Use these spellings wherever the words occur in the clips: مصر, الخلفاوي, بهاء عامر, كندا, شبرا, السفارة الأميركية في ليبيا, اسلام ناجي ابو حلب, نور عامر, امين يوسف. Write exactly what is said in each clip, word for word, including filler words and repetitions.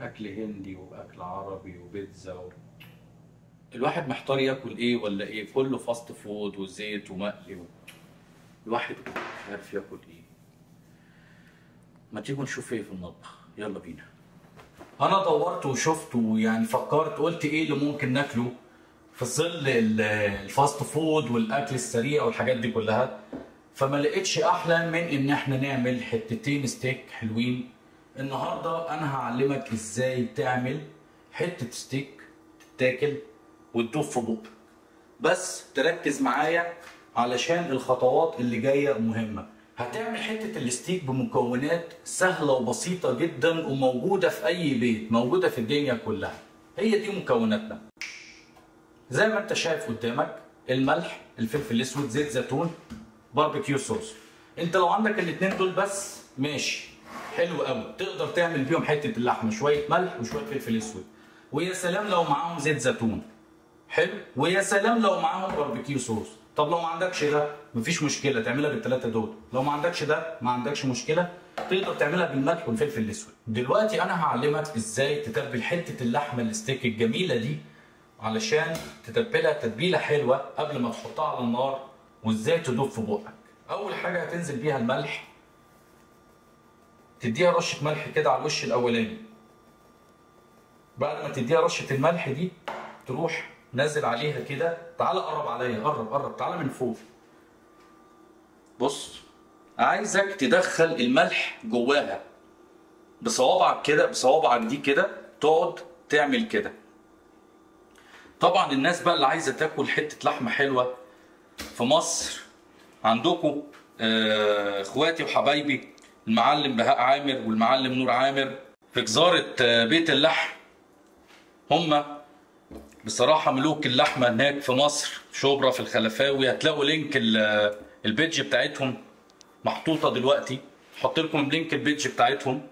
اكل هندي واكل عربي وبيتزا و... الواحد محتار ياكل ايه ولا ايه، كله فاست فود وزيت ومقلي و... الواحد مش عارف ياكل ايه. ما تيجوا نشوف ايه في المطبخ، يلا بينا. انا دورت وشفت ويعني فكرت قلت ايه اللي ممكن ناكله في ظل الفاست فود والاكل السريع والحاجات دي كلها، فما لقيتش احلى من ان احنا نعمل حتتين ستيك حلوين. النهارده انا هعلمك ازاي تعمل حته ستيك تتاكل وتدوب في بقك، بس تركز معايا علشان الخطوات اللي جايه مهمه. هتعمل حته الستيك بمكونات سهله وبسيطه جدا وموجوده في اي بيت، موجوده في الدنيا كلها. هي دي مكوناتنا زي ما انت شايف قدامك: الملح، الفلفل الاسود، زيت زيتون، باربيكيو صوص. انت لو عندك الاثنين دول بس ماشي، حلو قوي، تقدر تعمل بيهم حته اللحمه، شويه ملح وشويه فلفل اسود، ويا سلام لو معاهم زيت زيتون، حلو، ويا سلام لو معاهم باربيكيو صوص. طب لو ما عندكش ده مفيش مشكله، تعملها بالثلاثه دول. لو ما عندكش ده ما عندكش مشكله، تقدر تعملها بالملح والفلفل الاسود. دلوقتي انا هعلمك ازاي تتبل حته اللحمه الستيك الجميله دي، علشان تتبلها تتبيله حلوه قبل ما تحطها على النار، وازاي تدوب في بقك. اول حاجه هتنزل بيها الملح، تديها رشه ملح كده على الوش الاولاني. بعد ما تديها رشه الملح دي تروح نازل عليها كده. تعال قرب عليا، قرب قرب، تعال من فوق. بص، عايزك تدخل الملح جواها بصوابعك كده، بصوابعك دي كده، تقعد تعمل كده. طبعا الناس بقى اللي عايزه تاكل حته لحمه حلوه في مصر، عندكم اخواتي وحبايبي المعلم بهاء عامر والمعلم نور عامر في جزاره بيت اللحم، هم بصراحة ملوك اللحمة هناك في مصر، شبرا في الخلفاوي. هتلاقوا لينك البيدج بتاعتهم محطوطة دلوقتي، هحط لكم لينك البيدج بتاعتهم،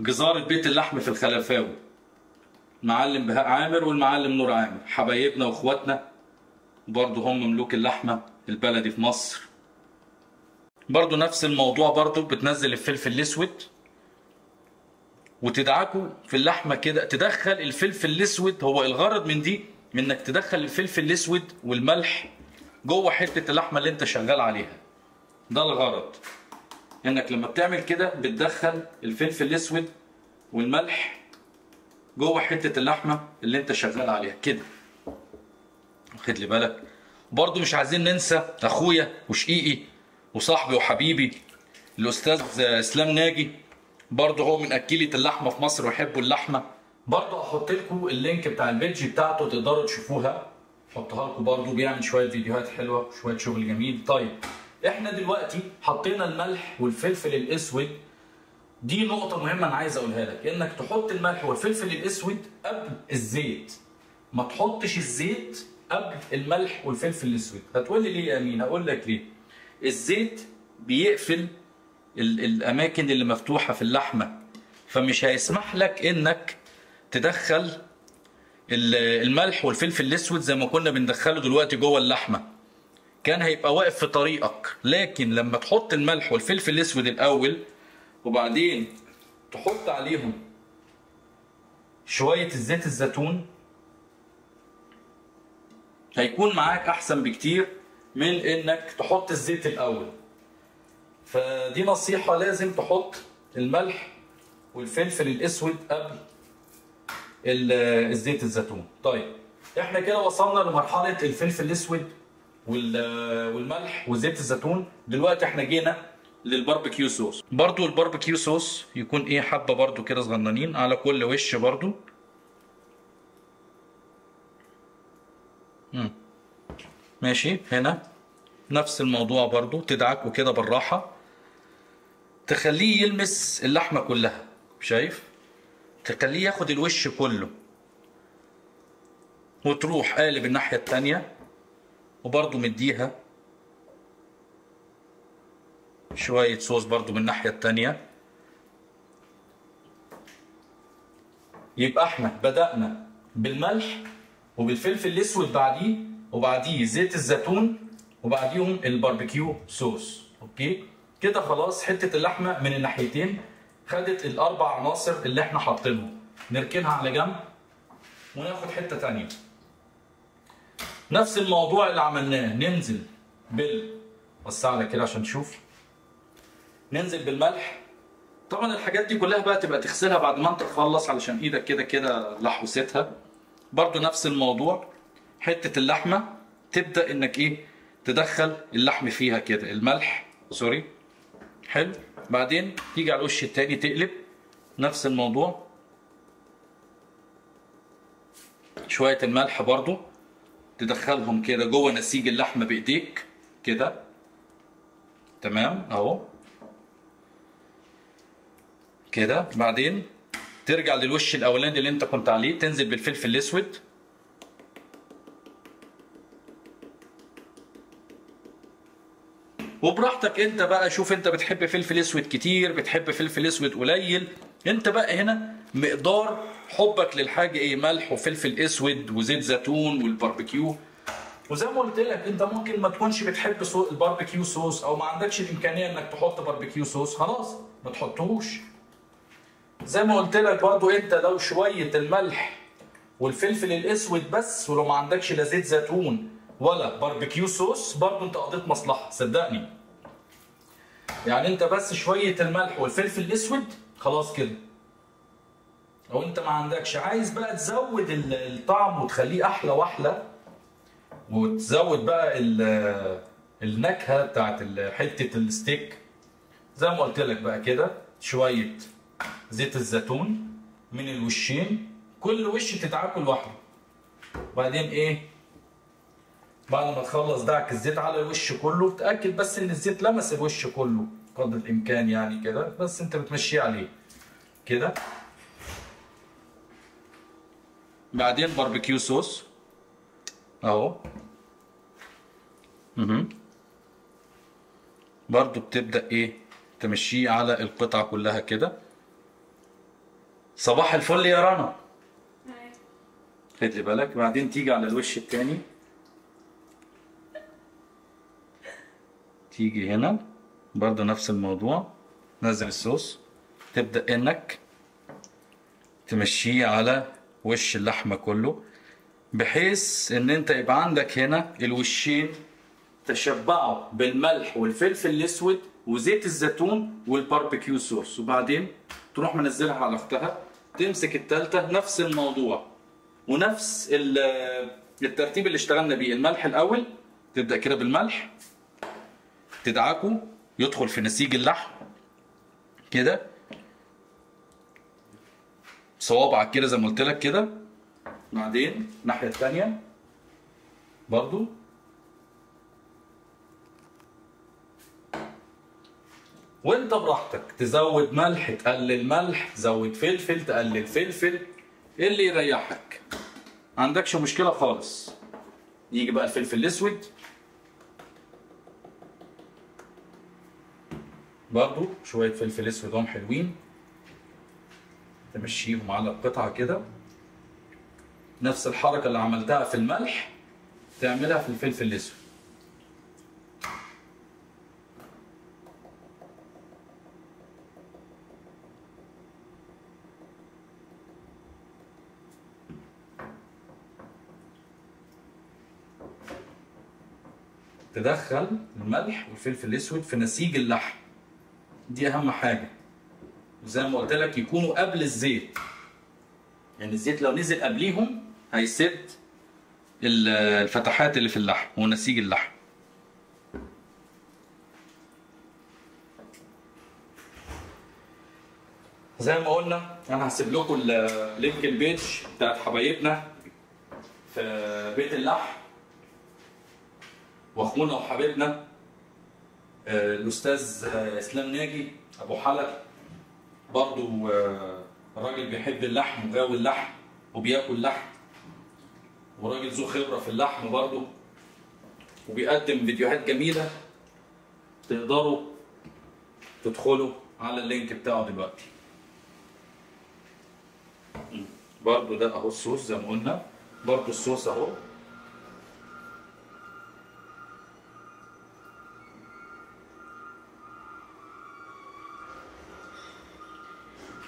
جزارة بيت اللحم في الخلفاوي، المعلم بهاء عامر والمعلم نور عامر، حبايبنا واخواتنا، برضو هم ملوك اللحمة البلدي في مصر. برضو نفس الموضوع، برضو بتنزل الفلفل الأسود وتدعكوا في اللحمه كده، تدخل الفلفل الاسود. هو الغرض من دي انك تدخل الفلفل الاسود والملح جوه حته اللحمه اللي انت شغال عليها، ده الغرض، انك لما بتعمل كده بتدخل الفلفل الاسود والملح جوه حته اللحمه اللي انت شغال عليها كده، واخد لي بالك؟ برضو مش عايزين ننسى اخويا وشقيقي وصاحبي وحبيبي الاستاذ اسلام ناجي، برضه هو من اكيلة اللحمه في مصر ويحبوا اللحمه، برضه هحط لكم اللينك بتاع البيدج بتاعته تقدروا تشوفوها، حطها لكم، برضه بيعمل شويه فيديوهات حلوه وشويه شغل جميل. طيب احنا دلوقتي حطينا الملح والفلفل الاسود، دي نقطه مهمه انا عايز اقولها لك، انك تحط الملح والفلفل الاسود قبل الزيت، ما تحطش الزيت قبل الملح والفلفل الاسود. هتقول لي ليه يا امين؟ هقول لك ليه. الزيت بيقفل الاماكن اللي مفتوحه في اللحمه، فمش هيسمح لك انك تدخل الملح والفلفل الاسود زي ما كنا بندخله دلوقتي جوه اللحمه، كان هيبقى واقف في طريقك. لكن لما تحط الملح والفلفل الاسود الاول وبعدين تحط عليهم شويه زيت الزيتون، هيكون معاك احسن بكتير من انك تحط الزيت الاول. فدي نصيحة، لازم تحط الملح والفلفل الأسود قبل الزيت الزيتون. طيب احنا كده وصلنا لمرحلة الفلفل الأسود والملح وزيت الزيتون. دلوقتي احنا جينا للباربيكيو صوص، برضو الباربيكيو صوص يكون ايه، حبة برضو كده صغننين على كل وش، برضو ماشي. هنا نفس الموضوع، برضو تدعكوا كده بالراحة، تخليه يلمس اللحمة كلها، شايف؟ تخليه ياخد الوش كله، وتروح قالب الناحية التانية، وبرضو مديها شوية صوص برضو من الناحية التانية. يبقى احنا بدأنا بالملح وبالفلفل الأسود، بعديه وبعديه زيت الزيتون، وبعديهم الباربيكيو صوص. اوكي كده خلاص، حته اللحمه من الناحيتين خدت الاربع عناصر اللي احنا حاطينهم، نركنها على جنب وناخد حته ثانيه. نفس الموضوع اللي عملناه، ننزل بال بص على كده عشان تشوف، ننزل بالملح. طبعا الحاجات دي كلها بقى تبقى تغسلها بعد ما انت تخلص علشان ايدك كده كده لحوستها. برضو نفس الموضوع، حته اللحمه تبدا انك ايه تدخل اللحم فيها كده، الملح سوري. حلو، بعدين تيجي على الوش التاني تقلب نفس الموضوع، شويه الملح برضو تدخلهم كده جوه نسيج اللحمه بايديك كده، تمام اهو كده. بعدين ترجع للوش الاولاني اللي انت كنت عليه، تنزل بالفلفل الاسود وبراحتك انت بقى. شوف انت بتحب فلفل اسود كتير، بتحب فلفل اسود قليل، انت بقى هنا مقدار حبك للحاجه ايه، ملح وفلفل اسود وزيت زيتون والباربيكيو. وزي ما قلت لك انت ممكن ما تكونش بتحب الباربيكيو صوص او ما عندكش الامكانيه انك تحط باربيكيو صوص، خلاص ما تحطهوش. زي ما قلت لك برضو انت لو شويه الملح والفلفل الاسود بس، ولو ما عندكش لا زيت زيتون ولا باربيكيو صوص، برضو انت قضيت مصلحه صدقني. يعني انت بس شويه الملح والفلفل الاسود خلاص كده. لو انت ما عندكش عايز بقى تزود الطعم وتخليه احلى واحلى، وتزود بقى النكهه بتاعت حته الستيك، زي ما قلت لك بقى كده شويه زيت الزيتون من الوشين، كل وش تتعاك لوحده. وبعدين ايه بعد ما تخلص دعك الزيت على الوش كله، تاكد بس ان الزيت لمس الوش كله قدر الامكان يعني كده، بس انت بتمشيه عليه كده. بعدين باربيكيو صوص اهو، اها برضو بتبدا ايه تمشيه على القطعه كلها كده. صباح الفل يا رنا. ايوه خد لي بالك. بعدين تيجي على الوش الثاني، تيجي هنا برضو نفس الموضوع، نزل الصوص تبدا انك تمشيه على وش اللحمه كله، بحيث ان انت يبقى عندك هنا الوشين تشبعوا بالملح والفلفل الاسود وزيت الزيتون والباربيكيو صوص. وبعدين تروح منزلها على اختها، تمسك الثالثه نفس الموضوع ونفس الترتيب اللي اشتغلنا بيه. الملح الاول تبدا كده بالملح تدعكه يدخل في نسيج اللحم كده صوابعك كده زي ما قلت لك كده. بعدين الناحيه الثانيه برضو وانت براحتك، تزود ملح تقلل ملح، تزود فلفل تقلل فلفل، اللي يريحك ما عندكش مشكله خالص. يجي بقى الفلفل الاسود برضو، شويه فلفل اسود هم حلوين، تمشيهم على القطعه كده. نفس الحركه اللي عملتها في الملح تعملها في الفلفل الاسود. تدخل الملح والفلفل الاسود في نسيج اللحم، دي اهم حاجه. وزي ما قلت لك يكونوا قبل الزيت، يعني الزيت لو نزل قبليهم هيسد الفتحات اللي في اللحم ونسيج اللحم. زي ما قلنا انا هسيب لكم لينك البيج بتاعت حبايبنا في بيت اللحم، واخونا وحبيبنا الاستاذ اسلام ناجي ابو حلب، برضو راجل بيحب اللحم وغاوي اللحم وبياكل لحم، وراجل ذو خبره في اللحم برضو، وبيقدم فيديوهات جميله. تقدروا تدخلوا على اللينك بتاعه دلوقتي. برضو ده اهو الصوص زي ما قلنا، برضو الصوص اهو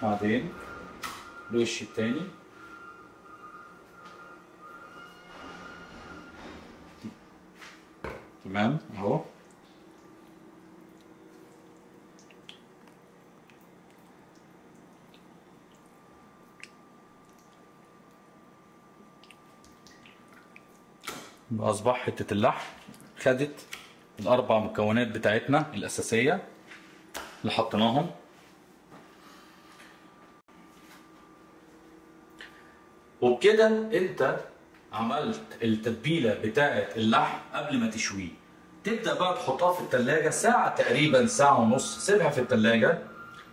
بعدين الوش التاني تمام اهو. اصبح حته اللحم خدت الاربع مكونات بتاعتنا الاساسيه اللي حطيناهم. وبكده انت عملت التتبيله بتاعه اللحم قبل ما تشويه. تبدا بقى تحطها في التلاجة ساعه تقريبا، ساعه ونص، سيبها في التلاجة.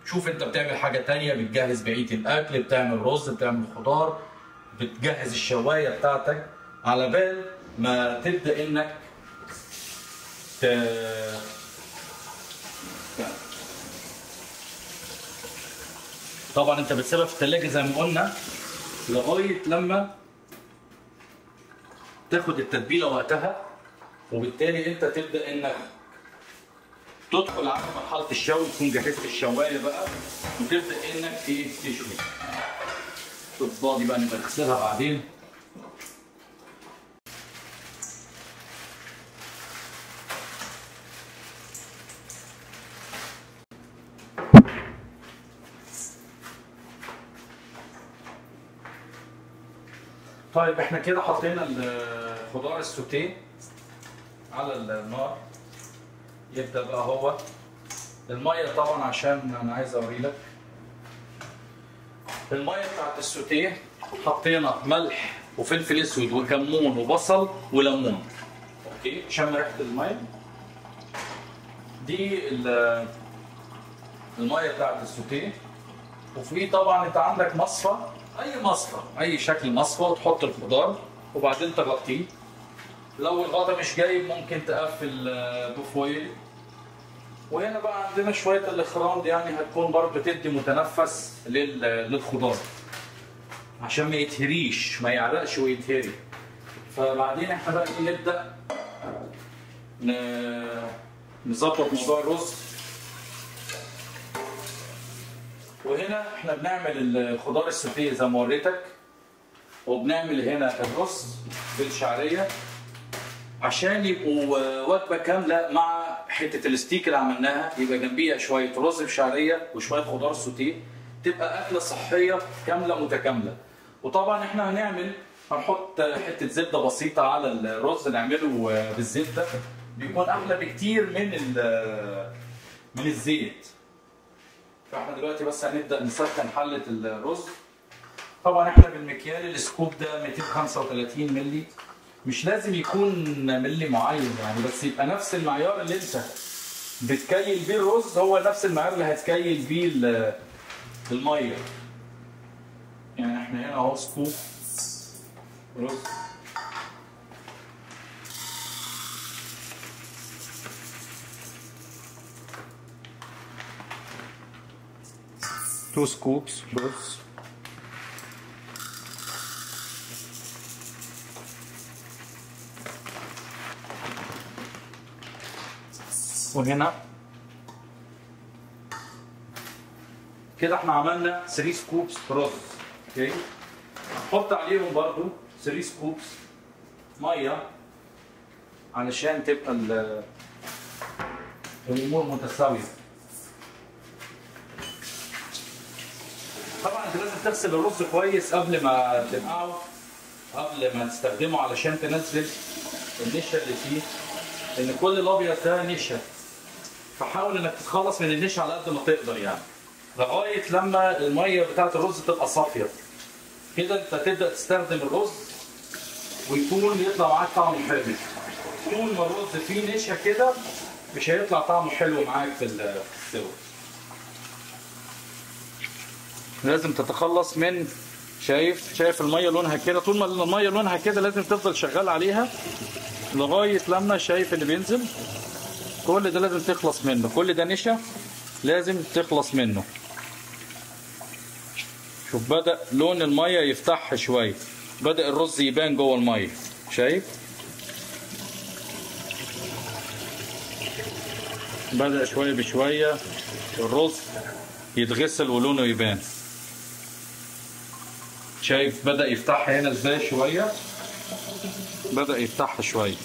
شوف انت بتعمل حاجه تانية، بتجهز بقيه الاكل، بتعمل رز، بتعمل خضار، بتجهز الشوايه بتاعتك، على بال ما تبدا انك ت... طبعا انت بتسيبها في التلاجة زي ما قلنا لغايه لما تاخد التتبيله وقتها، وبالتالي انت تبدا انك تدخل على مرحله الشوي. تكون جهزت الشوايه بقى وتبدا انك تشوي. تفضي بقى نبقى نغسلها بعدين. طيب احنا كده حطينا الخضار السوتيه على النار. يبدا بقى هو الميه، طبعا عشان انا عايز اوريلك الميه بتاعت السوتيه. حطينا ملح وفلفل اسود وكمون وبصل وليمون، اوكي؟ شم ريحه الميه دي، الميه بتاعت السوتيه. وفي طبعا انت عندك مصفى، اي مصفى، اي شكل مصفى، وتحط الخضار وبعدين تغطيه. لو الغطا مش جايب ممكن تقفل بفويل. وهنا بقى عندنا شويه الاخرام دي، يعني هتكون برضه بتدي متنفس للخضار عشان ما يتهريش، ما يعرقش ويتهري. فبعدين احنا بقى نبدا نظبط موضوع الرز. وهنا احنا بنعمل الخضار السوتيه زي ما وريتك، وبنعمل هنا الرز بالشعريه عشان يبقوا وجبه كامله مع حته الستيك اللي عملناها، يبقى جنبيها شويه رز بشعريه وشويه خضار سوتيه، تبقى اكله صحيه كامله متكامله. وطبعا احنا هنعمل هنحط حته زبده بسيطه على الرز، نعمله بالزبده بيكون احلى بكتير من من الزيت. فاحنا دلوقتي بس هنبدا نسخن حله الرز. طبعا احنا بالمكيال السكوب ده مئتين وخمسة وثلاثين مللي، مش لازم يكون مللي معين يعني، بس يبقى نفس المعيار اللي انت بتكيل بيه الرز هو نفس المعيار اللي هتكيل بيه الميه. يعني احنا هنا اهو سكوب رز. تو سكوبس رز. وهنا كده احنا عملنا ثلاثة سكوبس رز، اوكي؟ نحط عليهم برضو ثلاثة سكوبس ميه علشان تبقى الامور متساويه. طبعا انت لازم تغسل الرز كويس قبل ما تنقعه، قبل ما تستخدمه، علشان تنزل النشا اللي فيه، لان كل الابيض ده نشا. فحاول انك تتخلص من النشا على قد ما تقدر يعني، لغايه لما الميه بتاعت الرز تبقى صافيه. كده انت تبدا تستخدم الرز ويكون يطلع معاك طعمه حلو. طول ما الرز فيه نشا كده مش هيطلع طعمه حلو معاك في السوا. لازم تتخلص من، شايف شايف الميه لونها كده، طول ما الميه لونها كده لازم تفضل شغال عليها لغايه لما شايف اللي بينزل. كل ده لازم تخلص منه، كل ده نشا لازم تخلص منه. شوف بدأ لون الميه يفتح شويه، بدأ الرز يبان جوه الميه، شايف؟ بدأ شويه بشويه الرز يتغسل ولونه يبان. شايف بدأ يفتحها هنا ازاي شوية، بدأ يفتحها شوية،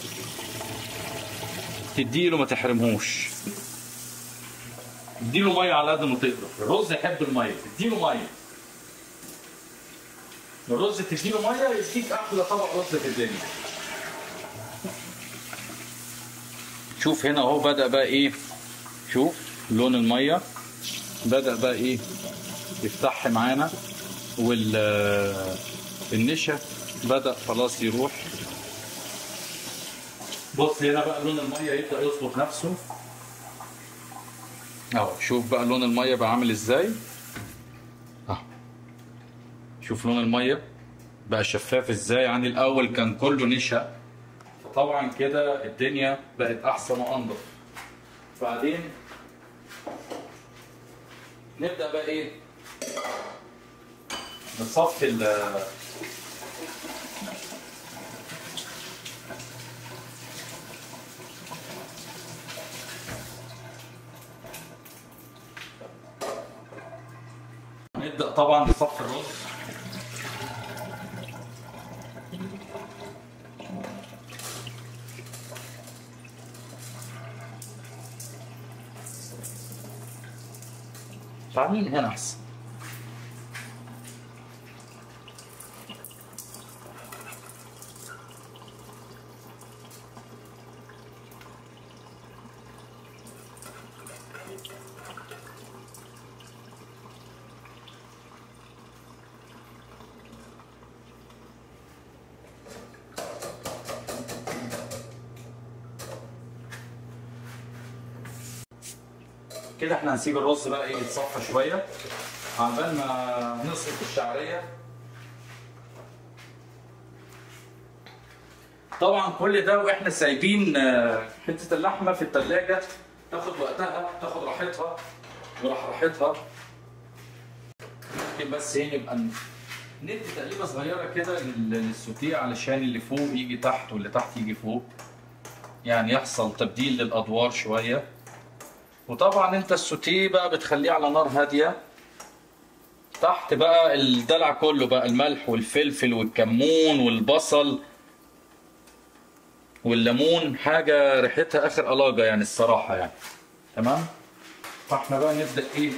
تديله ما تحرمهوش، اديله مية على قد ما تقدر. الرز يحب المية، اديله مية. الرز تديله مية يديك أحلى طبق رز في الدنيا. شوف هنا اهو بدأ بقى ايه، شوف لون المية بدأ بقى ايه يفتح معانا، والنشا بدأ خلاص يروح. بص هنا بقى لون المية يبدأ يظبط نفسه اهو، شوف بقى لون المية بقى عامل ازاي اهو، شوف لون المية بقى شفاف ازاي. عن الاول كان كله نشا، فطبعا كده الدنيا بقت احسن وانضف. بعدين نبدأ بقى ايه نصفي ال نبدأ طبعا نصفي الرز. تعالين هنا احسن. كده احنا هنسيب الرز بقى ايه يتصفى شويه عقبال ما نصف الشعريه. طبعا كل ده واحنا سايبين حته اللحمه في التلاجه تاخد وقتها، تاخد راحتها ورحرحتها. ممكن بس ايه نبقى ندي تقليبه صغيره كده للسوتيه علشان اللي فوق يجي تحت واللي تحت يجي فوق، يعني يحصل تبديل للادوار شويه. وطبعا انت السوتيه بقى بتخليه على نار هاديه. تحت بقى الدلع كله بقى، الملح والفلفل والكمون والبصل والليمون، حاجه ريحتها اخر قلاجه يعني الصراحه يعني. تمام؟ فاحنا بقى نبدا ايه؟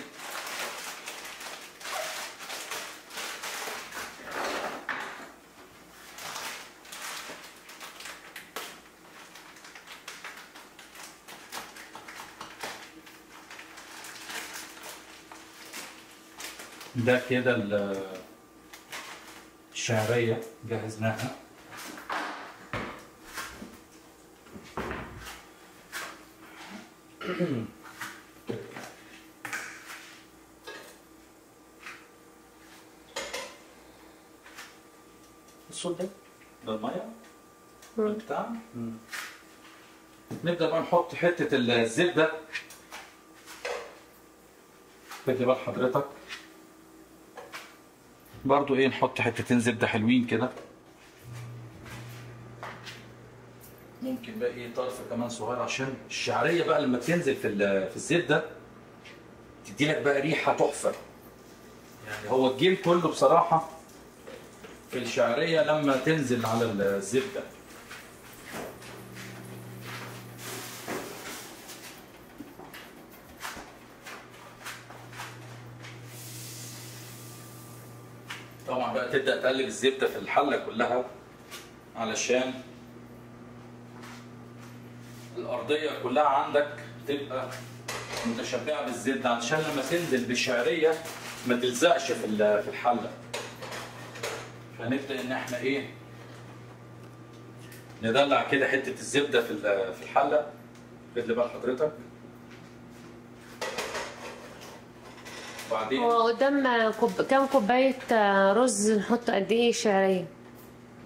ده كده الشعريه جهزناها. الصوت ده ده الميه بتاع. نبدا بقى نحط حته الزبده. خد بال حضرتك برضو ايه، نحط حتتين زبده حلوين كده، ممكن بقى ايه طرفه كمان صغيره عشان الشعريه بقى لما تنزل في في الزبده تديلك بقى ريحه تحفه. يعني هو الجيل كله بصراحه في الشعريه لما تنزل على الزبده. طبعا بقى تبدأ تقلب الزبدة في الحلة كلها علشان الأرضية كلها عندك تبقى متشبعة بالزبدة، علشان لما تنزل بالشعرية ما تلزقش في في الحلة. فنبدأ إن إحنا إيه ندلع كده حتة الزبدة في في الحلة. خد بقى حضرتك. وبعدين وقدام كوب... كام كوبايه رز نحط قد ايه شعريه؟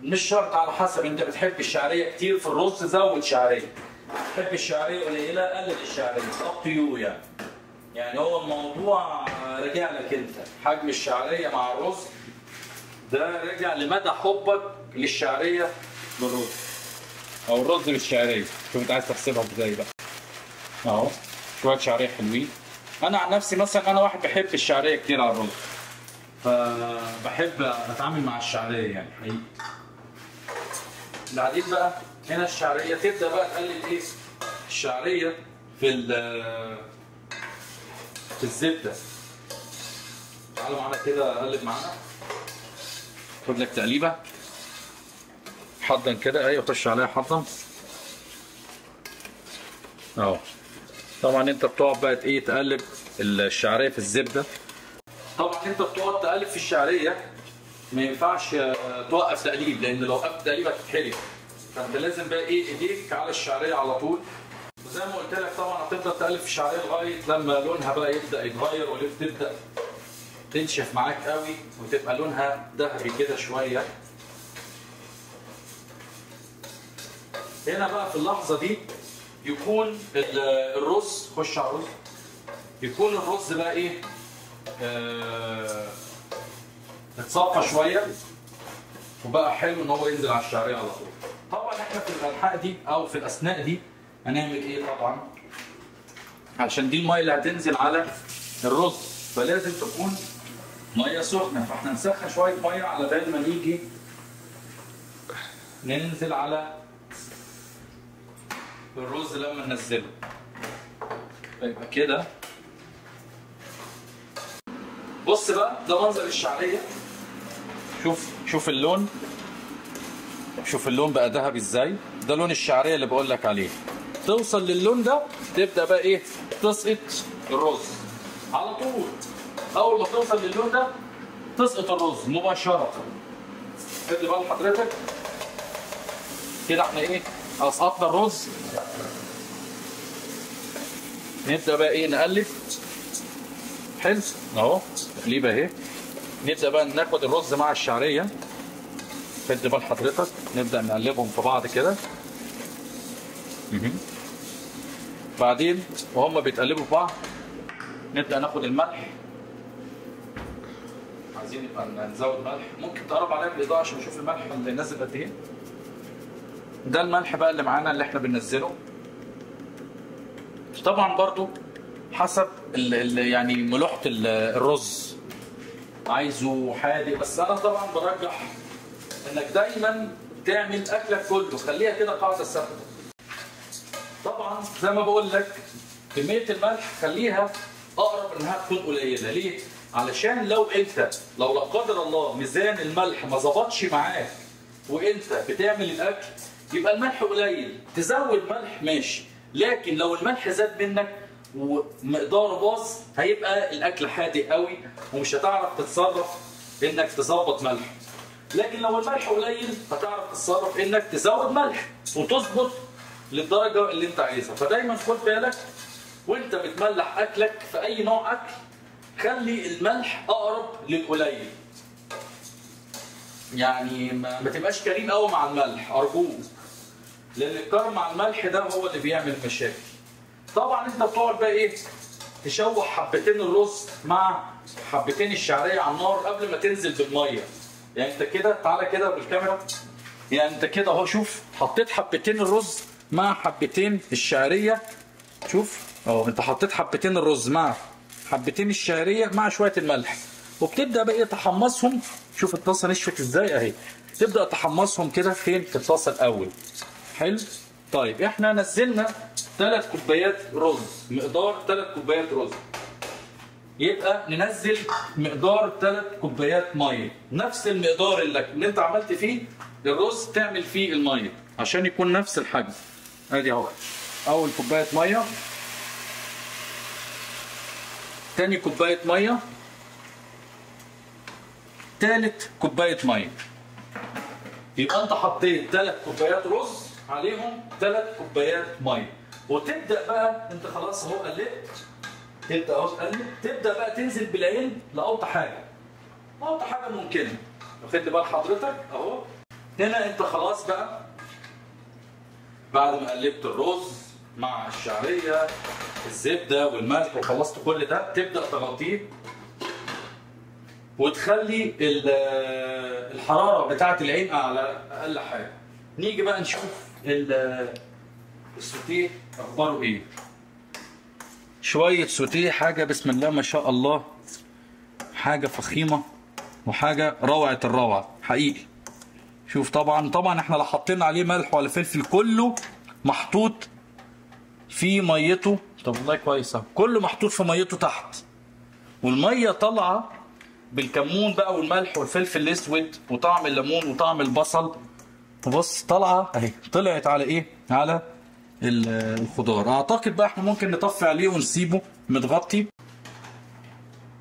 مش شرط، على حسب انت بتحب الشعريه كتير في الرز زود شعريه، بتحب الشعريه قليله قلل الشعريه، اب تو يو يعني. يعني هو الموضوع راجع لك انت، حجم الشعريه مع الرز ده راجع لمدى حبك للشعريه بالرز او الرز بالشعريه. شوف انت عايز تحسبها ازاي بقى. اهو شويه شعريه حلوين. انا عن نفسي مثلا انا واحد بحب الشعريه كتير على الرز، فبحب اتعامل مع الشعريه يعني حقيقي. بعدين بقى هنا الشعريه تبدا بقى تقلب ايه؟ الشعريه في في الزبده. تعالوا معانا كده قلب معانا. خد لك تقليبه. حضن كده، ايوه خش عليها حضن. اهو. طبعا انت بتقعد بقى ايه تقلب الشعريه في الزبده. طبعا انت بتقعد تقلب في الشعريه ما ينفعش توقف تقليب، لان لو وقفت تقليب هتتحرق. فانت لازم بقى ايه ايديك على الشعريه على طول. وزي ما قلت لك طبعا هتفضل تقلب في الشعريه لغايه لما لونها بقى يبدا يتغير وتبدا تنشف معاك قوي وتبقى لونها ذهبي كده شويه. هنا بقى في اللحظه دي يكون الرز، خش على الرز، يكون الرز بقى ايه آه اتصفى شويه وبقى حلو ان هو ينزل على الشعريه على طول. طبعا احنا في الانحاء دي او في الاثناء دي هنعمل ايه طبعا؟ عشان دي الميه اللي هتنزل على الرز فلازم تكون ميه سخنه، فاحنا نسخن شويه ميه على بال ما نيجي ننزل على الرز لما ننزله. فيبقى كده بص بقى ده منظر الشعريه. شوف شوف اللون، شوف اللون بقى ذهبي ازاي. ده لون الشعريه اللي بقول لك عليه. توصل للون ده تبدا بقى ايه تسقط الرز على طول. اول ما توصل للون ده تسقط الرز مباشره. خد بال حضرتك كده احنا ايه اسقطنا الرز. نبدا بقى ايه نقلب. حلو اهو تقليبه اهي. نبدا بقى ناخد الرز مع الشعريه. خد بال حضرتك نبدا نقلبهم في بعض كده. بعدين وهم بيتقلبوا في بعض نبدا ناخد الملح. عايزين نبقى نزود ملح. ممكن تقرب عليا بالاضاءه عشان نشوف الملح اللي نازل قد ايه. ده الملح بقى اللي معانا اللي احنا بننزله. طبعا برضو حسب ال ال يعني ملوحه الرز عايزه حادق، بس انا طبعا برجح انك دايما تعمل اكلك كله، خليها كده قاعده ثابته. طبعا زي ما بقول لك كميه الملح خليها اقرب انها تكون قليله، ليه؟ علشان لو انت لو لا قدر الله ميزان الملح ما ظبطش معاك وانت بتعمل الاكل يبقى الملح قليل، تزود ملح ماشي، لكن لو الملح زاد منك ومقداره باظ هيبقى الاكل حادق قوي ومش هتعرف تتصرف انك تظبط ملح. لكن لو الملح قليل هتعرف تتصرف انك تزود ملح وتظبط للدرجه اللي انت عايزها. فدايما خد بالك وانت بتملح اكلك في اي نوع اكل خلي الملح اقرب للقليل. يعني ما تبقاش كريم قوي مع الملح ارجوك، لان الكرم مع الملح ده هو اللي بيعمل مشاكل. طبعا انت بتقعد بقى ايه تشوح حبتين الرز مع حبتين الشعريه على النار قبل ما تنزل بالميه. يعني انت كده تعالى كده بالكاميرا، يعني انت كده اهو شوف حطيت حبتين الرز مع حبتين الشعريه. شوف اهو انت حطيت حبتين الرز مع حبتين الشعريه مع شويه الملح وبتبدا بقى ايه تحمصهم. شوف الطاسه نشفت ازاي اهي. تبدا تحمصهم كده فين؟ في الطاسه الاول. حلو. طيب احنا نزلنا ثلاث كوبايات رز، مقدار ثلاث كوبايات رز، يبقى ننزل مقدار ثلاث كوبايات ميه. نفس المقدار اللي, اللي انت عملت فيه الرز تعمل فيه الميه عشان يكون نفس الحجم. ادي اهو اول كوبايه ميه، ثاني كوبايه ميه، ثالث كوبايه ميه. يبقى انت حطيت ثلاث كوبايات رز عليهم ثلاث كوبايات ميه. وتبدا بقى انت خلاص اهو قلبت، تبدا اهو تقلب، تبدا بقى تنزل بالعين لاوطى حاجه، اوطى حاجه ممكنه. واخد بال حضرتك اهو. هنا انت خلاص بقى بعد ما قلبت الرز مع الشعريه الزبده والملح وخلصت كل ده تبدا تغطيه وتخلي الحراره بتاعه العين على اقل حاجه. نيجي بقى نشوف السوتيه اخباره ايه. شويه سوتيه حاجه بسم الله ما شاء الله، حاجه فخيمه. وحاجه روعه الروعه حقيقي. شوف طبعا طبعا احنا لا حاطين عليه ملح ولا فلفل، كله محطوط في ميته. طب والله كويس اهو، كله محطوط في ميته تحت، والميه طالعه بالكمون بقى والملح والفلفل الاسود وطعم الليمون وطعم البصل. بص طالعه اهي، طلعت على ايه؟ على الخضار. اعتقد بقى احنا ممكن نطفي عليه ونسيبه متغطي،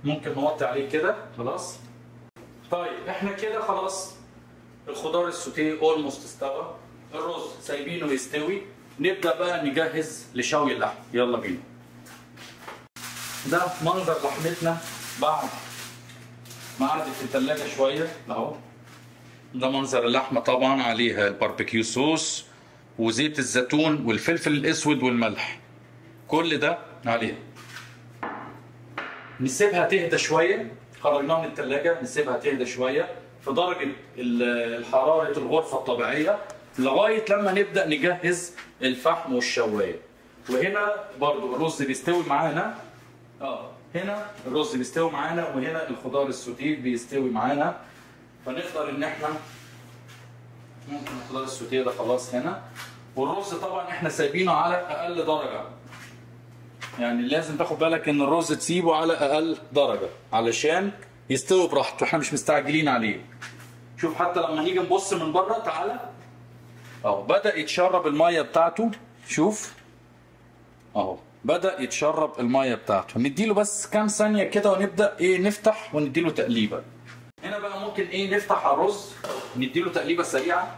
ممكن نغطي عليه كده خلاص. طيب احنا كده خلاص الخضار السوتيه اولموست استوى، الرز سايبينه يستوي، نبدا بقى نجهز لشوي اللحم. يلا بينا. ده منظر لحمتنا بعد ما قعدت في الثلاجه شويه اهو. ده منظر اللحمه، طبعا عليها الباربيكيو صوص وزيت الزيتون والفلفل الاسود والملح، كل ده عليها. نسيبها تهدى شويه، خرجناها من الثلاجه، نسيبها تهدى شويه في درجه حراره الغرفه الطبيعيه لغايه لما نبدا نجهز الفحم والشوايه. وهنا برضو الرز بيستوي معانا، اه هنا الرز بيستوي معانا، وهنا الخضار السوتيه بيستوي معانا، فنقدر ان احنا ممكن الخضار السوتيه ده خلاص هنا. والرز طبعا احنا سايبينه على اقل درجه، يعني لازم تاخد بالك ان الرز تسيبه على اقل درجه علشان يستوي براحته، احنا مش مستعجلين عليه. شوف حتى لما نيجي نبص من بره، تعالى اهو بدا يتشرب الميه بتاعته، شوف اهو بدا يتشرب الميه بتاعته. نديله بس كام ثانيه كده ونبدا ايه نفتح ونديله تقليبه. هنا بقى ممكن ايه نفتح على الرز نديله تقليبه سريعه،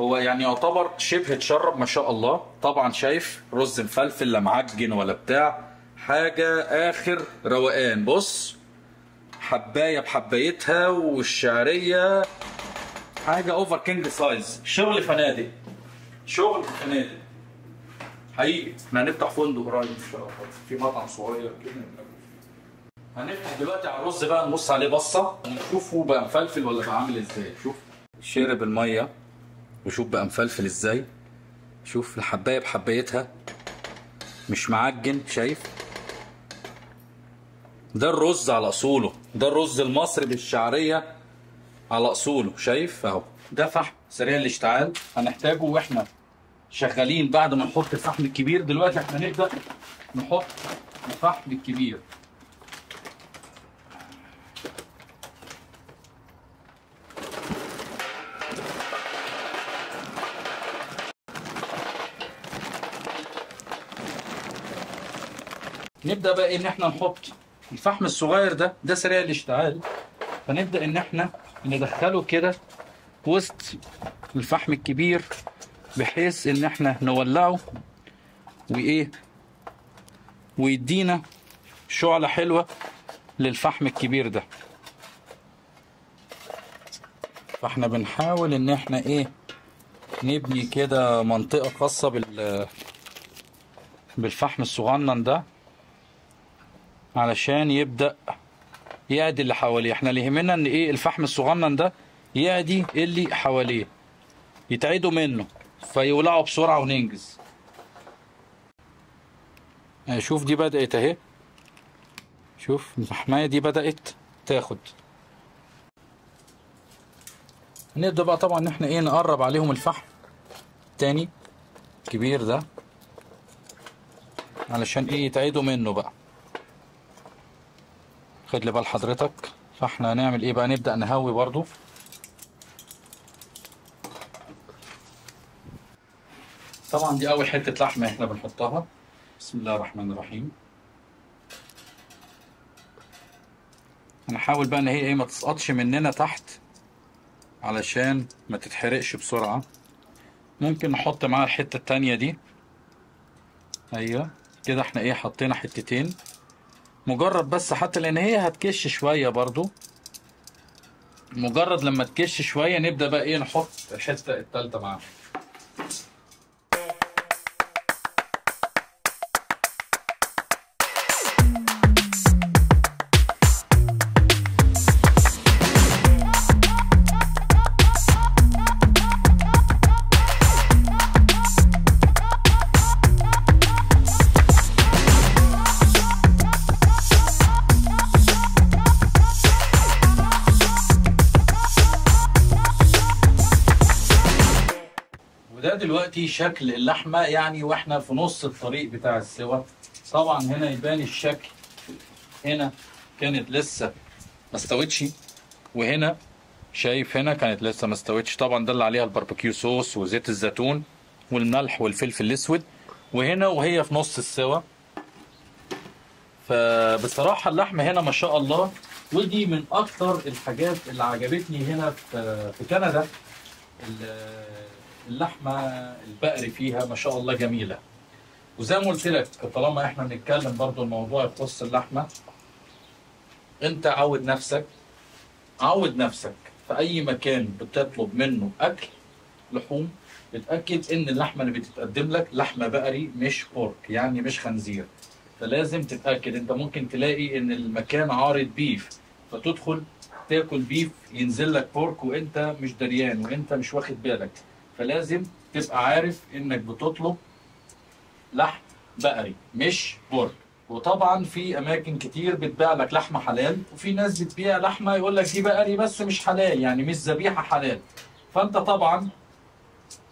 هو يعني يعتبر شبه اتشرب ما شاء الله. طبعا شايف رز مفلفل لا معجن ولا بتاع حاجه، اخر روقان. بص حبايه بحبايتها والشعريه حاجه اوفر كينج سايز، شغل فنادق شغل فنادق حقيقي. احنا هنفتح فندق قريب ان شاء الله في مطعم صغير كده. هنفتح دلوقتي على الرز بقى، نبص عليه بصه ونشوفه بقى مفلفل ولا بقى عامل ازاي. شوف شرب الميه وشوف بقى مفلفل ازاي، شوف الحبايه بحبايتها مش معجن. شايف ده الرز على اصوله، ده الرز المصري بالشعريه على اصوله. شايف اهو ده فحم سريع الاشتعال، هنحتاجه واحنا شغالين بعد ما نحط الفحم الكبير. دلوقتي احنا نبدا نحط الفحم الكبير. نبدا بقى ان احنا نحط الفحم الصغير ده، ده سريع الاشتعال، فنبدا ان احنا ندخله كده وسط الفحم الكبير بحيث ان احنا نولعه وايه ويدينا شعله حلوه للفحم الكبير ده. فاحنا بنحاول ان احنا ايه نبني كده منطقه خاصه بال بالفحم الصغنن ده علشان يبدا يعدي اللي حواليه. احنا اللي يهمنا ان ايه الفحم الصغنن ده يعدي اللي حواليه، يتعدوا منه فيولعوا بسرعه وننجز. شوف دي بدات اهي، شوف الفحمايه دي بدات تاخد. هنبدا بقى طبعا ان احنا ايه نقرب عليهم الفحم التاني الكبير ده علشان ايه يتعدوا منه بقى. خد لي بال حضرتك. فاحنا هنعمل ايه بقى، نبدا نهوي برضو. طبعا دي اول حته لحمه احنا بنحطها. بسم الله الرحمن الرحيم. هنحاول بقى ان هي ايه ما تسقطش مننا تحت علشان ما تتحرقش بسرعه. ممكن نحط معاها الحته التانيه دي. ايوه كده احنا ايه حطينا حتتين مجرد بس، حتى لان هي هتكش شويه برضو، مجرد لما تكش شويه نبدا بقى ايه نحط الحته التالته معاها. دلوقتي شكل اللحمه يعني واحنا في نص الطريق بتاع السوا. طبعا هنا يبان الشكل، هنا كانت لسه ما استوتش، وهنا شايف هنا كانت لسه ما استوتش. طبعا ده اللي عليها الباربيكيو صوص وزيت الزيتون والملح والفلفل الاسود، وهنا وهي في نص السوا. فبصراحه اللحمه هنا ما شاء الله، ودي من اكتر الحاجات اللي عجبتني هنا في كندا. اللحمه البقري فيها ما شاء الله جميله، وزي ما قلت لك طالما احنا بنتكلم برضو الموضوع يخص اللحمه، انت عود نفسك عود نفسك في اي مكان بتطلب منه اكل لحوم، اتاكد ان اللحمه اللي بتتقدم لك لحمه بقري مش بورك، يعني مش خنزير. فلازم تتاكد، انت ممكن تلاقي ان المكان عارض بيف فتدخل تاكل بيف ينزل لك بورك وانت مش دريان وانت مش واخد بالك. فلازم تبقى عارف انك بتطلب لحم بقري مش بورك. وطبعا في اماكن كتير بتبيع لك لحمه حلال، وفي ناس بتبيع لحمه يقول لك دي بقري بس مش حلال، يعني مش ذبيحه حلال. فانت طبعا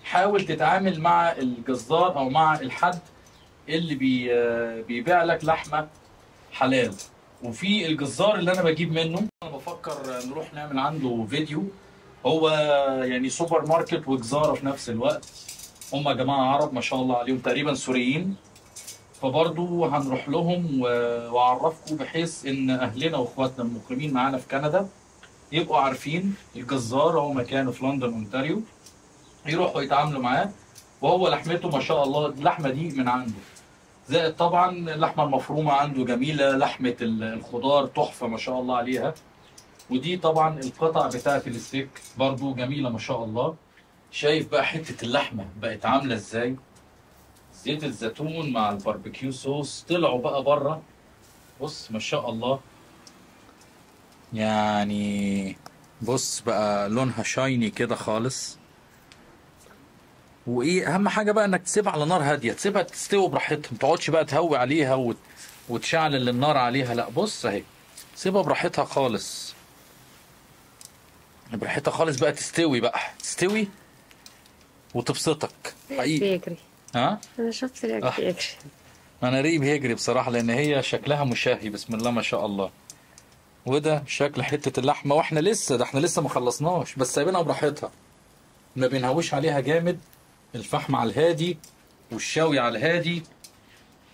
حاول تتعامل مع الجزار او مع الحد اللي بي بيبيع لك لحمه حلال. وفي الجزار اللي انا بجيب منه، انا بفكر نروح نعمل عنده فيديو، هو يعني سوبر ماركت وجزاره في نفس الوقت. هم جماعه عرب ما شاء الله عليهم، تقريبا سوريين، فبرضو هنروح لهم واعرفكم بحيث ان اهلنا واخواتنا المقيمين معانا في كندا يبقوا عارفين الجزار، هو مكانه في لندن اونتاريو، يروحوا يتعاملوا معاه. وهو لحمته ما شاء الله اللحمه دي من عنده، زائد طبعا اللحمه المفرومه عنده جميله، لحمه الخضار تحفه ما شاء الله عليها. ودي طبعا القطع بتاعه الستيك برضو جميله ما شاء الله. شايف بقى حته اللحمه بقت عامله ازاي، زيت الزيتون مع الباربيكيو صوص، طلعوا بقى بره. بص ما شاء الله، يعني بص بقى لونها شايني كده خالص. وايه اهم حاجه بقى، انك تسيبها على نار هاديه، تسيبها تستوي براحتها، ما تقعدش بقى تهوي عليها وت... وتشعل النار عليها، لا بص اهي سيبها براحتها خالص، براحتها خالص بقى تستوي بقى تستوي وتبسطك حقيقي. بيجري ها؟ انا شفت ريقك آه. بيجري، انا ريقي بيجري بصراحه، لان هي شكلها مشهي بسم الله ما شاء الله. وده شكل حته اللحمه، واحنا لسه ده احنا لسه ما خلصناش، بس سايبينها براحتها، ما بنهويش عليها جامد. الفحم على الهادي، والشوي على الهادي،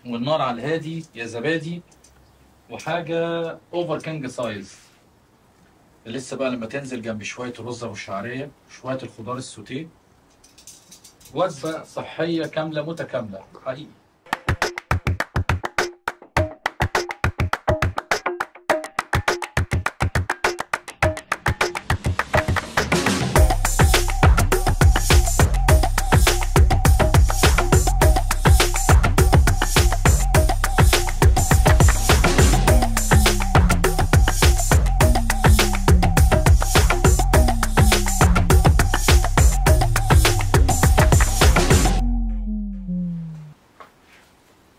والنار على الهادي يا زبادي. وحاجه اوفر كانج سايز. لسه بقى لما تنزل جنب شويه الرز والشعريه وشويه الخضار السوتيه، وجبه صحيه كامله متكامله حقيقي.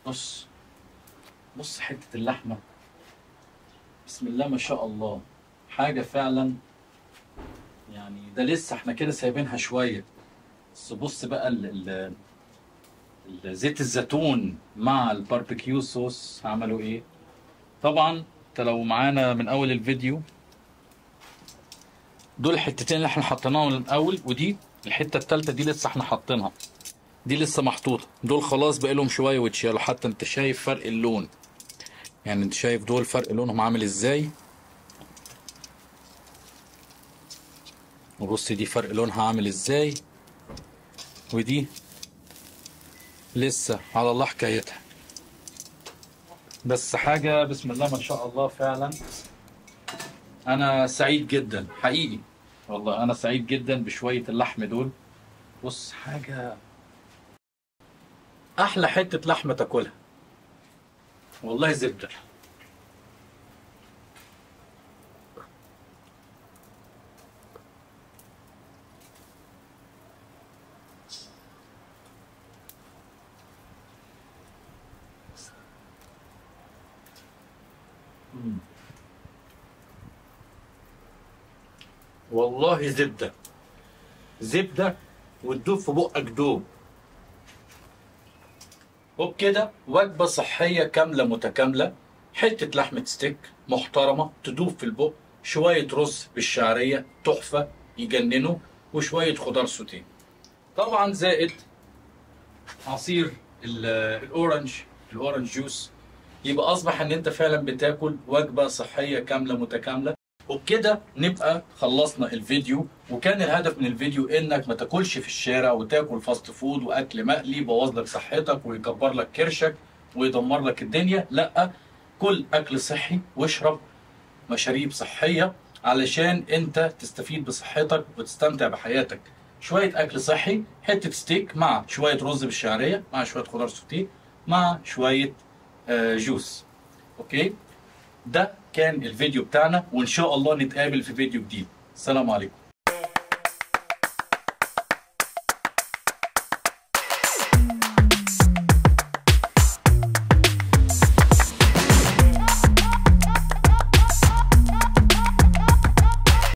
بص بص حتة اللحمة بسم الله ما شاء الله، حاجة فعلا يعني. ده لسه احنا كده سايبينها شوية بس. بص بقى ال ال زيت الزيتون مع الباربيكيو صوص عملوا ايه. طبعا انت لو معانا من اول الفيديو، دول الحتتين اللي احنا حطيناهم من الاول، ودي الحتة التالتة دي لسه احنا حاطينها، دي لسه محطوطه. دول خلاص بقالهم شويه واتشالوا، حتى انت شايف فرق اللون، يعني انت شايف دول فرق لونهم عامل ازاي. وبص دي فرق لونها عامل ازاي، ودي لسه على الله حكايتها. بس حاجه بسم الله ما شاء الله فعلا، انا سعيد جدا حقيقي والله، انا سعيد جدا بشويه اللحم دول. بص حاجه احلى حته لحمه تاكلها والله، زبده. مم. والله زبده زبده وتدوب في بقك دوب. وبكده وجبة صحية كاملة متكاملة، حتة لحمة ستيك محترمة تدوب في البق، شوية رز بالشعرية تحفة يجننوا، وشوية خضار سوتيه. طبعا زائد عصير الأورنج، الأورنج جوس. يبقى أصبح إن أنت فعلا بتاكل وجبة صحية كاملة متكاملة. وبكده نبقى خلصنا الفيديو، وكان الهدف من الفيديو انك ما تاكلش في الشارع وتاكل فاست فود واكل مقلي يبوظ لك صحتك ويكبر لك كرشك ويدمر لك الدنيا، لا، كل اكل صحي واشرب مشاريب صحيه علشان انت تستفيد بصحتك وتستمتع بحياتك. شويه اكل صحي، حته ستيك مع شويه رز بالشعريه مع شويه خضار سوتيه مع شويه جوس. اوكي، ده كان الفيديو بتاعنا، وإن شاء الله نتقابل في فيديو جديد. السلام عليكم.